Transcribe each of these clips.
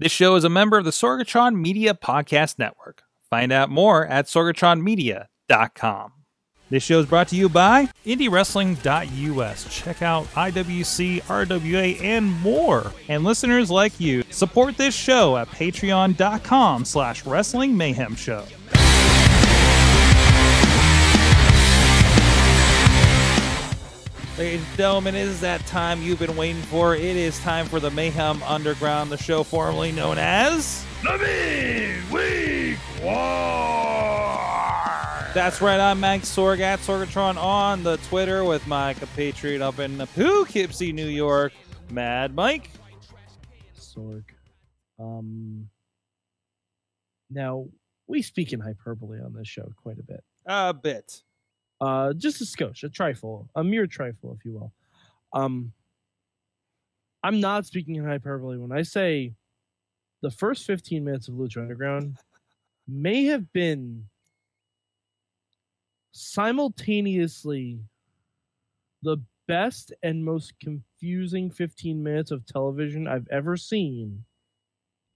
This show is a member of the Sorgatron Media Podcast Network. Find out more at sorgatronmedia.com. This show is brought to you by IndieWrestling.us. Check out IWC, RWA, and more. And listeners like you, support this show at patreon.com/Wrestling Mayhem Show. Ladies and gentlemen, it is that time you've been waiting for. It is time for the Mayhem Underground, the show formerly known as... The Midweek War! That's right, I'm Mike Sorg, at Sorgatron on the Twitter, with my compatriot up in Poughkeepsie, New York, Mad Mike. Sorg. Now, we speak in hyperbole on this show quite a bit. A bit. Just a skosh, a trifle, a mere trifle, if you will. I'm not speaking in hyperbole when I say the first 15 minutes of Lucha Underground may have been simultaneously the best and most confusing 15 minutes of television I've ever seen.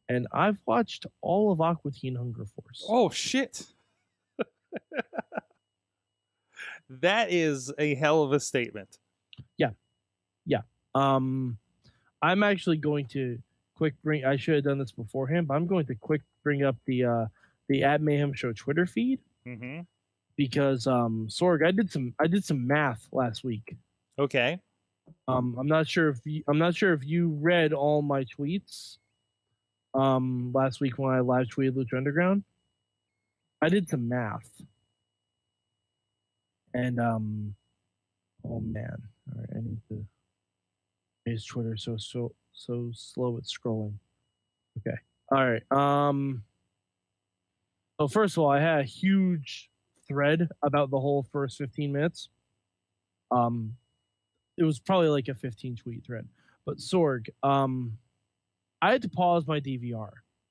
And I've watched all of Aqua Teen Hunger Force. Oh, shit. That is a hell of a statement. Yeah. Yeah. I'm actually going to quick bring... I should have done this beforehand, but I'm going to quick bring up the @Mayhem Show Twitter feed. Mm-hmm. Because, Sorg, I did some math last week. Okay. I'm not sure if you read all my tweets last week when I live tweeted Lucha Underground. I did some math. And, oh man, all right, I need to use Twitter. So slow at scrolling. Okay. All right. So first of all, I had a huge thread about the whole first 15 minutes. It was probably like a 15 tweet thread, but Sorg, I had to pause my DVR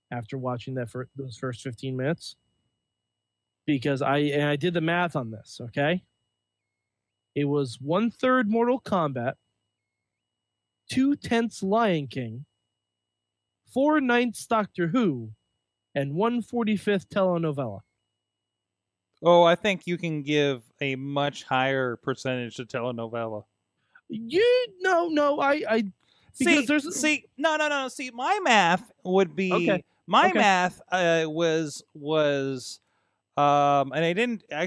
after watching that for those first 15 minutes because I did the math on this. Okay. It was 1/3 Mortal Kombat, 2/10 Lion King, 4/9 Doctor Who, and 1/45 telenovela. Oh, I think you can give a much higher percentage to telenovela. See, my math would be okay. And I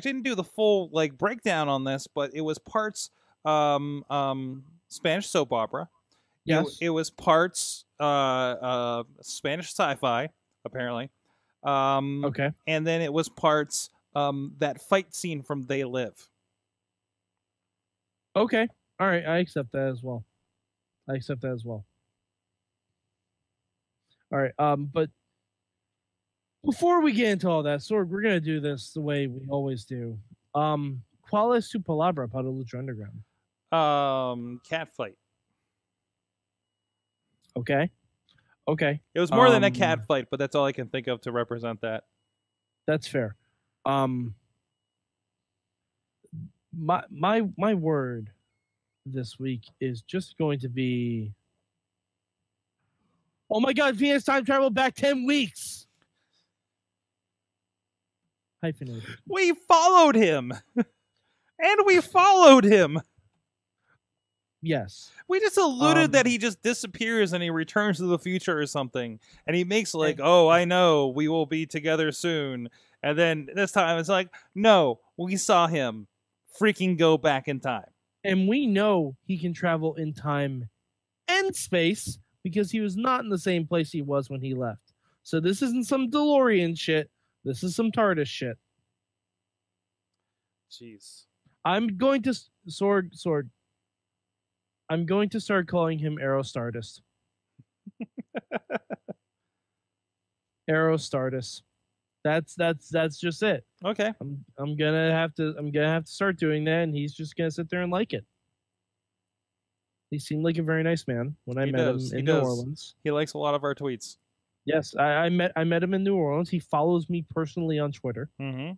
didn't do the full like breakdown on this, but it was parts Spanish soap opera. Yes. It was parts Spanish sci-fi, apparently. Okay. And then it was parts that fight scene from They Live. Okay. All right. I accept that as well. All right. But before we get into all that, Sorg, we're going to do this the way we always do. ¿Cuál es su palabra para Lucha Underground? Cat fight. Okay. Okay. It was more than a cat fight, but that's all I can think of to represent that. That's fair. My word this week is just going to be... Oh my God, Venus time travel back 10 weeks! Hyphenated. We followed him! And we followed him! Yes. We just alluded that he just disappears and he returns to the future or something. And he makes like, oh, I know, we will be together soon. And then this time it's like, no, we saw him freaking go back in time. And we know he can travel in time and space because he was not in the same place he was when he left. So this isn't some DeLorean shit. This is some TARDIS shit. Jeez. I'm going to... Sorg. I'm going to start calling him Aerostardist. Aerostardist. That's just it. Okay. I'm gonna have to start doing that, and he's just gonna sit there and like it. He seemed like a very nice man when I met him in New Orleans. He likes a lot of our tweets. Yes, I met him in New Orleans. He follows me personally on Twitter. Mm-hmm.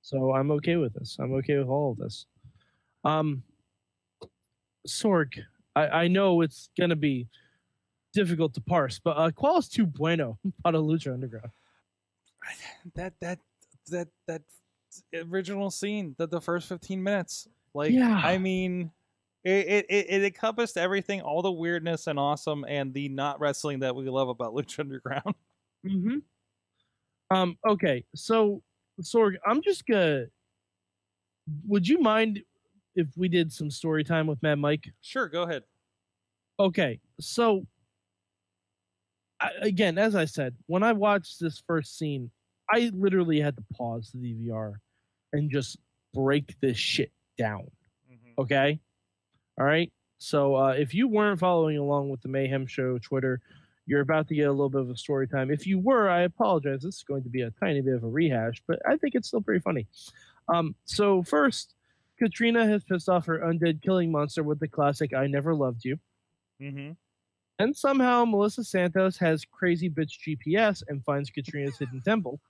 So I'm okay with this. I'm okay with all of this. Sorg, I know it's going to be difficult to parse, but ¿Cuál es tu bueno para Lucha Underground? That original scene, the first 15 minutes. Like, yeah. I mean, it encompassed everything, all the weirdness and awesome and the not wrestling that we love about Lucha Underground. Mm-hmm. Okay, so Sorg, I'm just gonna. Would you mind if we did some story time with Mad Mike? Sure, go ahead. Okay, so again, as I said, when I watched this first scene, I literally had to pause the DVR and just break this shit down. Mm-hmm. Okay, all right. So if you weren't following along with the Mayhem Show Twitter, you're about to get a little bit of a story time. If you were, I apologize. This is going to be a tiny bit of a rehash, but I think it's still pretty funny. So first, Katrina has pissed off her undead killing monster with the classic "I never loved you." Mm-hmm. And somehow Melissa Santos has crazy bitch GPS and finds Katrina's hidden temple.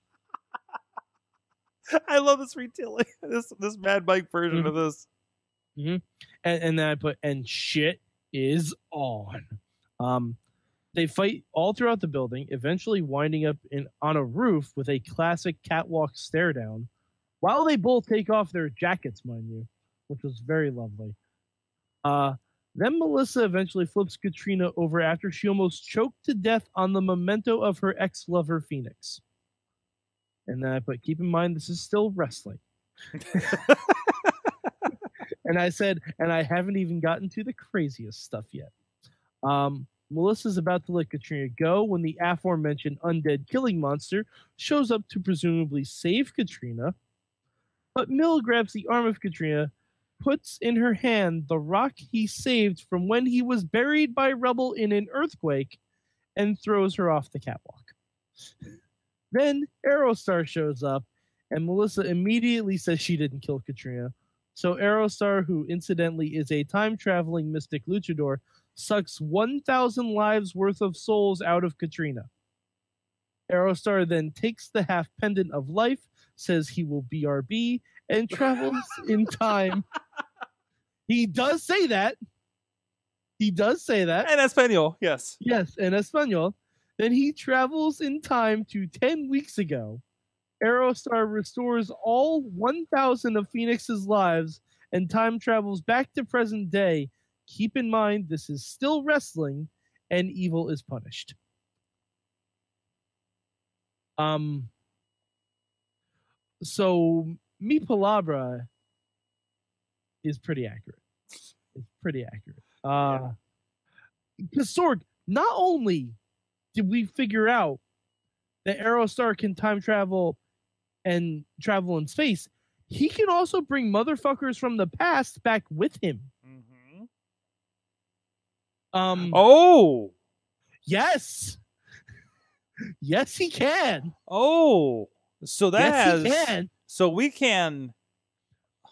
I love this retelling, this Mad Mike version of this. Mm-hmm. And then I put, and shit is on. They fight all throughout the building, eventually winding up on a roof with a classic catwalk stare down, while they both take off their jackets, mind you, which was very lovely. Then Melissa eventually flips Katrina over after she almost choked to death on the memento of her ex-lover, Phoenix. And then I put, keep in mind, this is still wrestling. And I said, and I haven't even gotten to the craziest stuff yet. Melissa's about to let Katrina go when the aforementioned undead killing monster shows up to presumably save Katrina. But Mil grabs the arm of Katrina, puts in her hand the rock he saved from when he was buried by rubble in an earthquake, and throws her off the catwalk. Then Aerostar shows up, and Melissa immediately says she didn't kill Katrina. So Aerostar, who incidentally is a time-traveling mystic luchador, sucks 1,000 lives worth of souls out of Katrina. Aerostar then takes the half pendant of life, says he will BRB, and travels in time. He does say that. He does say that. En Espanol, yes. Yes, en Espanol. Then he travels in time to 10 weeks ago. Aerostar restores all 1,000 of Phoenix's lives and time travels back to present day. Keep in mind, this is still wrestling and evil is punished. So Mi Palabra is pretty accurate. It's pretty accurate. Because Sorg, not only did we figure out that Aerostar can time travel and travel in space, he can also bring motherfuckers from the past back with him. Mm-hmm. Oh! Yes! Yes, he can! Oh! So that yes, has... Can. So we can...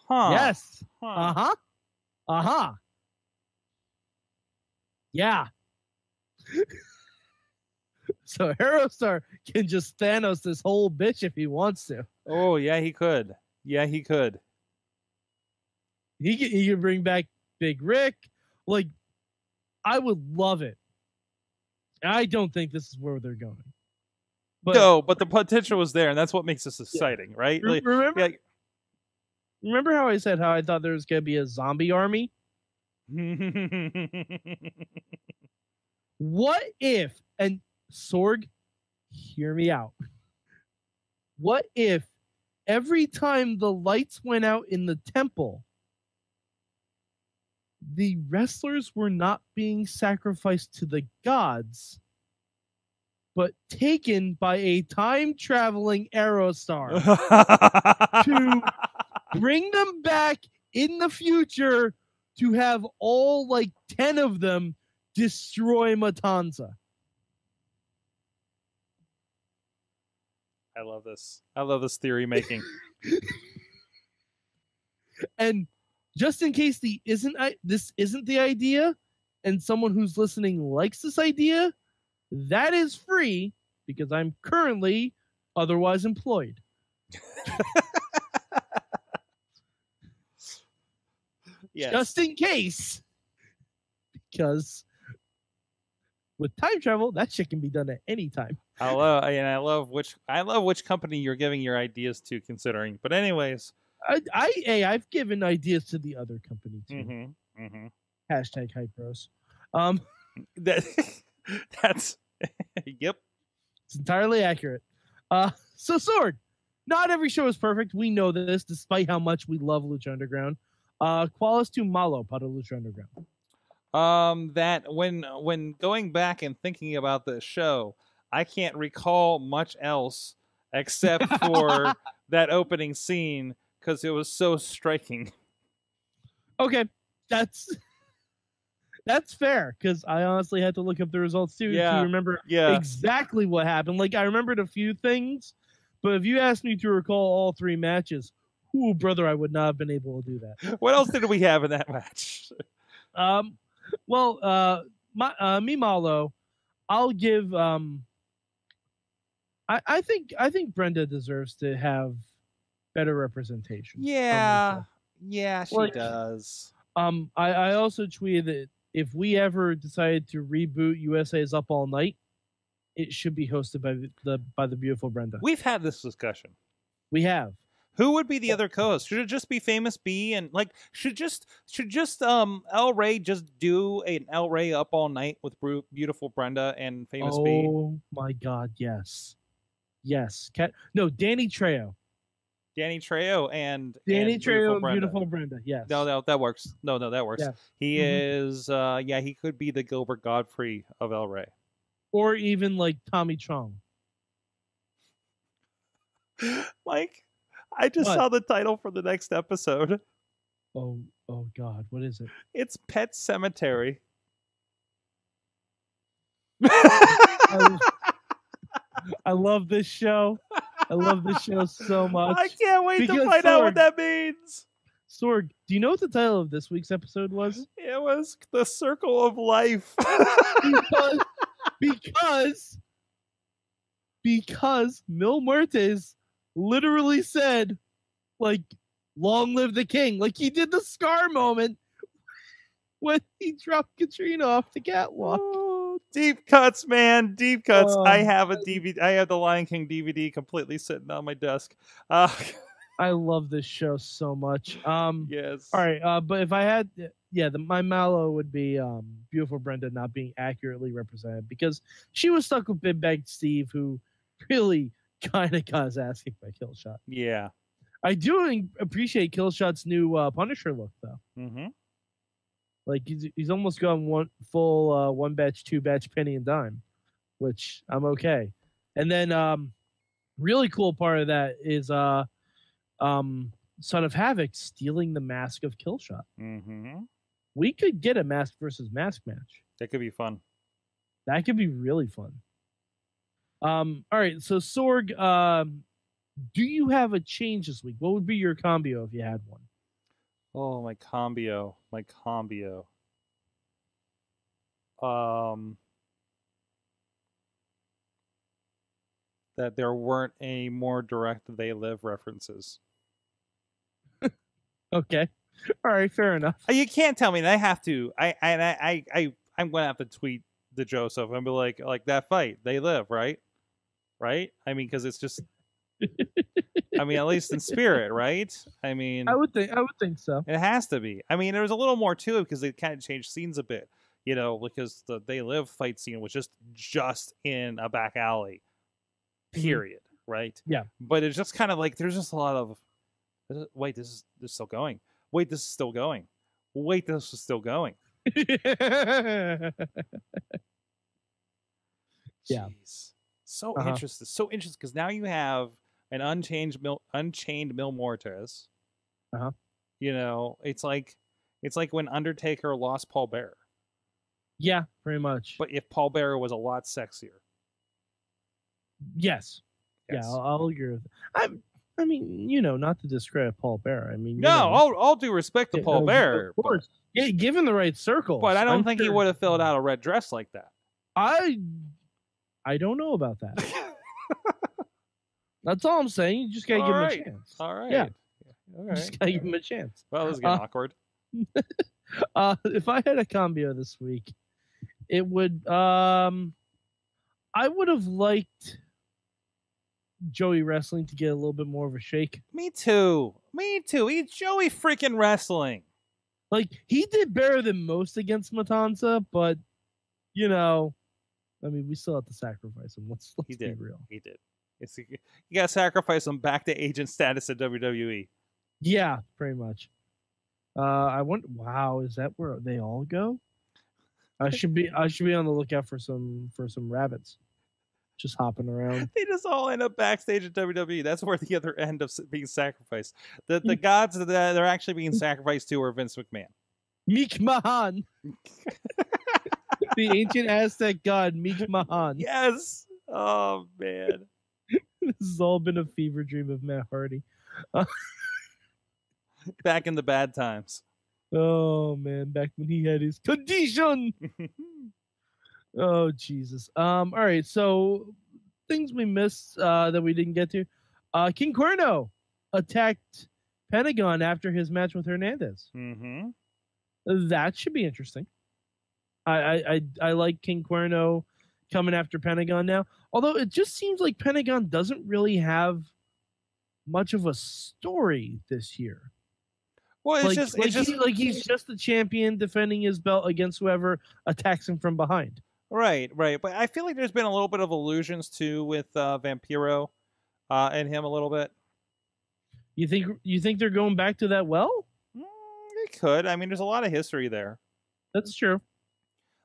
Huh. Yes. Huh. Uh-huh. Uh-huh. Yeah. So Aerostar can just Thanos this whole bitch if he wants to. Oh, yeah, he could. Yeah, he could. He can bring back Big Rick. Like, I would love it. I don't think this is where they're going. But, no, but the potential was there, and that's what makes this exciting, right? Like, remember how I said how I thought there was going to be a zombie army? What if, and Sorg, hear me out. What if every time the lights went out in the temple, the wrestlers were not being sacrificed to the gods, but taken by a time-traveling Aerostar to bring them back in the future to have all, like, 10 of them destroy Matanza? I love this. I love this theory making. And just in case this isn't the idea, and someone who's listening likes this idea, that is free because I'm currently otherwise employed. Yes. Just in case. Because With time travel, that shit can be done at any time. I love which company you're giving your ideas to, considering. But anyways, I've given ideas to the other company too. Mm-hmm, mm-hmm. Hashtag hype bros. That's yep. It's entirely accurate. So Sorg, not every show is perfect. We know this, despite how much we love Lucha Underground. Qualis tu malo para Lucha Underground. That when going back and thinking about the show, I can't recall much else except for that opening scene because it was so striking. Okay, that's fair, because I honestly had to look up the results too to remember exactly what happened. Like I remembered a few things, but if you asked me to recall all three matches, ooh, brother, I would not have been able to do that. What else did we have in that match? Me malo, I'll give. I think Brenda deserves to have better representation. Yeah, she does. I also tweeted that if we ever decide to reboot USA's Up All Night, it should be hosted by the beautiful Brenda. We've had this discussion. We have. Who would be the other co-host? Should it just be Famous B? And like, should just El Rey just do an El Rey Up All Night with beautiful Brenda and Famous B? Oh my God, yes. No, Danny Trejo and Trejo Brenda. And beautiful Brenda. Yes. No, that works. No, that works. Yeah. He is. He could be the Gilbert Godfrey of El Rey, or even like Tommy Chong. Like. I just saw the title for the next episode. Oh God, what is it? It's Pet Cemetery. I love this show. I love this show so much. I can't wait to find out what that means. Sorg, do you know what the title of this week's episode was? It was The Circle of Life. because Mil Muertes literally said, like, long live the king. Like, he did the Scar moment when he dropped Katrina off the catwalk. Oh, deep cuts, man. Deep cuts. I have a DVD. I have the Lion King DVD completely sitting on my desk. I love this show so much. Yes. All right. But if I had, my mallow would be beautiful Brenda not being accurately represented because she was stuck with Big Bang Steve, who really kind of got his ass kicked by Killshot. Yeah. I do appreciate Killshot's new Punisher look, though. Mm-hmm. Like, he's almost gone one batch, two batch, penny and dime, which I'm okay. And then really cool part of that is Son of Havoc stealing the mask of Killshot. Mm-hmm. We could get a mask versus mask match. That could be fun. That could be really fun. All right, so Sorg, do you have a change this week? What would be your combio if you had one? Oh, my combio. That there weren't any more direct They Live references. Okay, all right, fair enough. You can't tell me that. I have to. I'm gonna have to tweet the Joseph and be like that fight. They live, right? Right? I mean, because it's just, I mean, at least in spirit, right? I mean, I would think so. It has to be. I mean, there was a little more to it because they kind of changed scenes a bit, you know, because the They Live fight scene was just in a back alley, period, right? Yeah. But it's just kind of like there's just a lot of wait, this is still going. Wait, this is still going. Wait, this is still going. Yeah. Jeez. So interesting. So interesting because now you have an unchained Mil Muertes. Uh-huh. You know, it's like when Undertaker lost Paul Bearer. Yeah, pretty much. But if Paul Bearer was a lot sexier. Yes. Yeah, I'll agree with that. I mean, you know, not to discredit Paul Bearer. I mean, all due respect to Paul Bearer. Of course. Yeah, given the right circles. But I don't think he would have filled out a red dress like that. I don't know about that. That's all I'm saying. You just gotta give him a chance. All right. Yeah. All right. Just gotta give him a chance. Well, this is getting awkward. If I had a combio this week, It would. I would have liked Joey Wrestling to get a little bit more of a shake. Me too. Me too. He's Joey freaking Wrestling. Like, he did better than most against Matanza, but, you know, I mean, we still have to sacrifice him. Let's be real. He did. It's, you got to sacrifice him back to agent status at WWE. Yeah, pretty much. I wonder, wow, is that where they all go? I should be on the lookout for some rabbits just hopping around. They just all end up backstage at WWE. That's where the other end of being sacrificed. The gods that they're actually being sacrificed to are Vince McMahon. Meek Mahan. The ancient Aztec god, Meek Mahan. Yes. Oh, man. This has all been a fever dream of Matt Hardy. Back in the bad times. Oh, man. Back when he had his condition. Oh, Jesus. All right. So things we missed that we didn't get to. King Cuerno attacked Pentagon after his match with Hernandez. Mm-hmm. That should be interesting. I like King Cuerno coming after Pentagon now. Although it just seems like Pentagon doesn't really have much of a story this year. Well, it's like, he's just the champion defending his belt against whoever attacks him from behind. Right, right. But I feel like there's been a little bit of allusions too with Vampiro and him a little bit. You think they're going back to that well? They could. I mean, there's a lot of history there. That's true.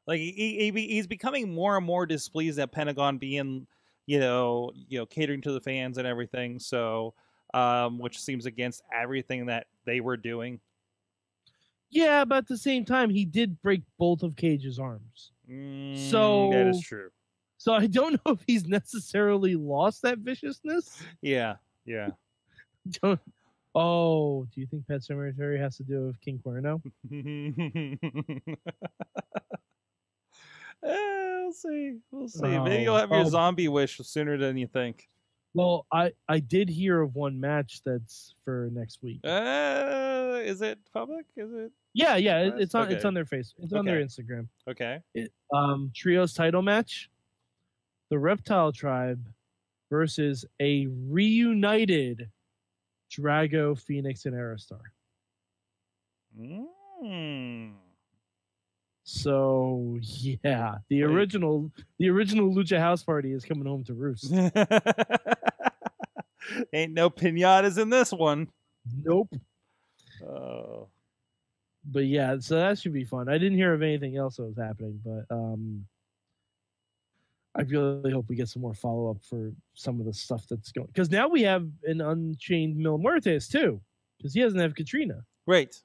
Like he's becoming more and more displeased at Pentagon being, you know, catering to the fans and everything. So, which seems against everything that they were doing. Yeah, but at the same time, he did break both of Cage's arms. So that is true. So I don't know if he's necessarily lost that viciousness. Yeah, yeah. Oh, do you think Pet Cemetery has to do with King Cuerno? We'll see. We'll see. Maybe you'll have your zombie wish sooner than you think. Well, I did hear of one match that's for next week. Is it public? Is it? Yeah, yeah. It's on. Okay. It's on their Facebook. It's on their Instagram. Okay. Trios title match: the Reptile Tribe versus a reunited Drago, Phoenix, and Aerostar. Mm. So yeah, the original Lucha House Party is coming home to roost. Ain't no pinatas in this one. Nope. Oh. But yeah, so that should be fun. I didn't hear of anything else that was happening, but I really hope we get some more follow up for some of the stuff that's going, because now we have an unchained Mil Muertes too, because he doesn't have Katrina. Right.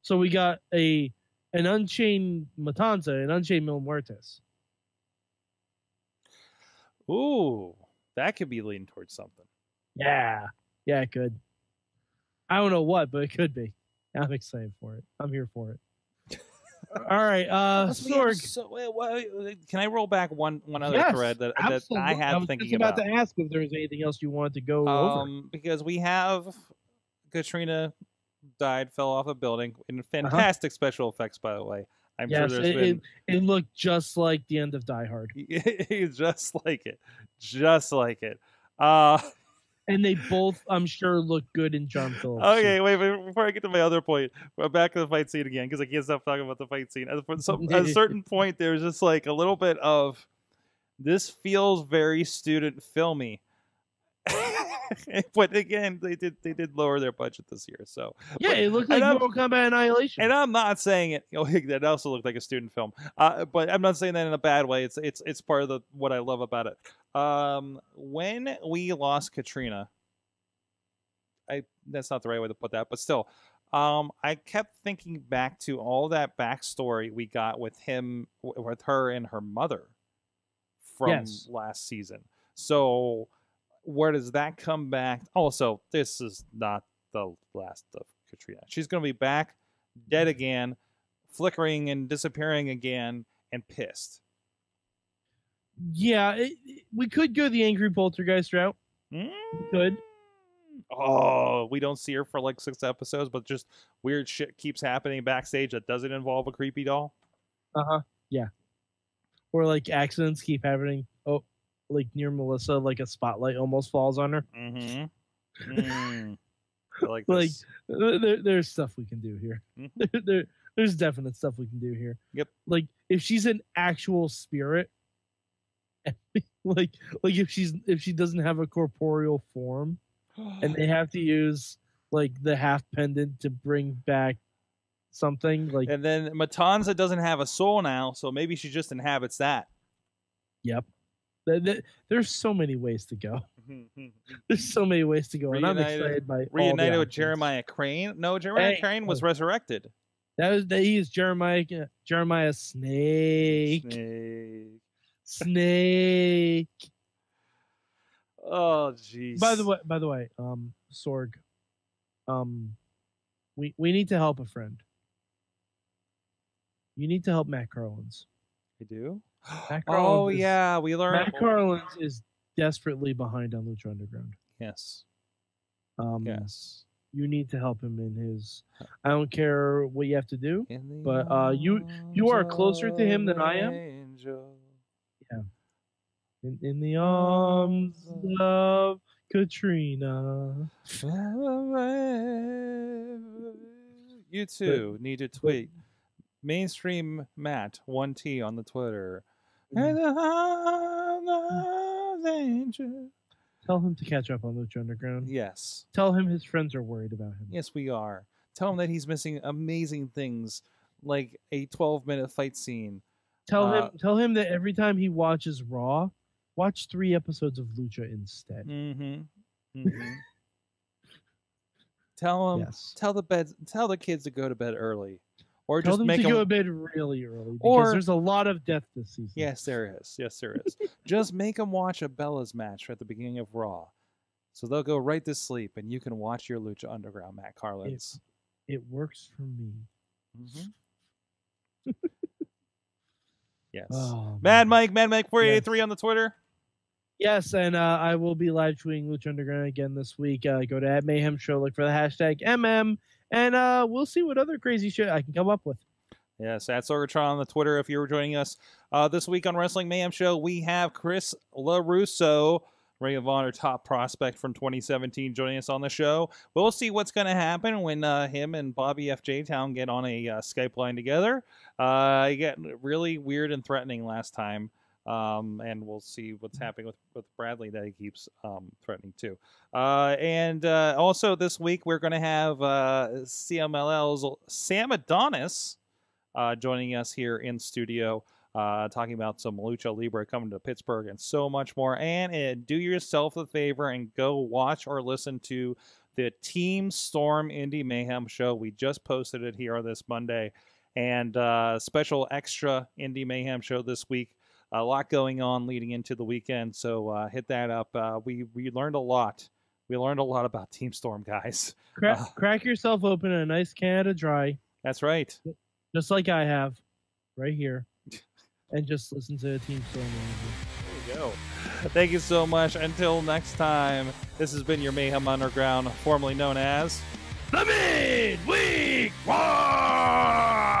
So we got an unchained Matanza, an unchained Mil Muertes. Ooh, that could be leaning towards something. Yeah, yeah, it could. I don't know what, but it could be. I'm excited for it. I'm here for it. All right, Sorg. So, can I roll back one other thread that I had thinking about? I was about to ask if there was anything else you wanted to go over. Because we have Katrina died, fell off a building, and fantastic special effects, by the way. I'm sure there's it looked just like the end of Die Hard. Just like it. Just like it. And they both, I'm sure, look good in John Phillips. Okay, wait, before I get to my other point, we're back to the fight scene again, because I can't stop talking about the fight scene. At a certain point, there was just like a little bit of, this feels very student filmy. But again, they did lower their budget this year, so yeah, it looked like Mortal Kombat Annihilation. And I'm not saying it. You know, that also looked like a student film. But I'm not saying that in a bad way. It's part of what I love about it. When we lost Katrina, that's not the right way to put that, but still, I kept thinking back to all that backstory we got with him, with her, and her mother from last season. So. Where does that come back? Also, this is not the last of Katrina. She's going to be back, dead again, flickering and disappearing again, and pissed. Yeah, we could go the angry poltergeist route. Mm. We could. Oh, we don't see her for like 6 episodes, but just weird shit keeps happening backstage that doesn't involve a creepy doll. Yeah. where like accidents keep happening. Oh, like near Melissa, like a spotlight almost falls on her. Mm-hmm. Mm. I like this. Like there's stuff we can do here. Mm-hmm. There's definite stuff we can do here. Yep. Like if she's an actual spirit, like if she doesn't have a corporeal form, and they have to use like the half pendant to bring back something, like, and then Matanza doesn't have a soul now, so maybe she just inhabits that. Yep. There's so many ways to go. There's so many ways to go, and I'm excited by reunited with Jeremiah Crane. No, Jeremiah Crane was resurrected. He is Jeremiah Snake. Oh, jeez. By the way, Sorg, we need to help a friend. You need to help Matt Carlin's. I do. Matt Carlins is desperately behind on Lucha Underground. Yes. Yes. You need to help him in his. I don't care what you have to do, but you are closer to him than I am. Angel. Yeah. In the arms of Katrina. You too need to tweet mainstream Matt 1T on the Twitter. And the arms of Angel. Tell him to catch up on Lucha Underground. Yes. Tell him his friends are worried about him. Yes, we are. Tell him that he's missing amazing things, like a 12-minute fight scene. Tell him that every time he watches Raw, watch 3 episodes of Lucha instead. Mm-hmm. Mm-hmm. Tell him. Yes. Tell the kids to go to bed early, or tell just them make to them go to bed really early, because there's a lot of death this season. Yes, there is. Yes, there is. Just make them watch a Bella's match at the beginning of Raw, so they'll go right to sleep, and you can watch your Lucha Underground, Matt Carlins. It works for me. Mm-hmm. Yes. Oh, Mad Mike 483 on the Twitter. Yes, and I will be live tweeting Lucha Underground again this week. Go to @MayhemShow, look for the #MM, and we'll see what other crazy shit I can come up with. Yes, @Sorgatron on the Twitter if you're joining us. This week on Wrestling Mayhem Show, we have Chris LaRusso, Ring of Honor top prospect from 2017, joining us on the show. We'll see what's going to happen when him and Bobby FJ Town get on a Skype line together. He got really weird and threatening last time. And we'll see what's happening with Bradley that he keeps threatening too. And also this week we're going to have CMLL's Sam Adonis joining us here in studio, talking about some Lucha Libre coming to Pittsburgh and so much more. And do yourself a favor and go watch or listen to the Team Storm Indie Mayhem Show. We just posted it here this Monday, and special extra Indie Mayhem Show this week. A lot going on leading into the weekend, so hit that up. We learned a lot. We learned a lot about Team Storm, guys. Crack yourself open in a nice can of dry. That's right. Just like I have right here. And just listen to Team Storm. There you go. Thank you so much. Until next time, this has been your Mayhem Underground, formerly known as The Midweek War!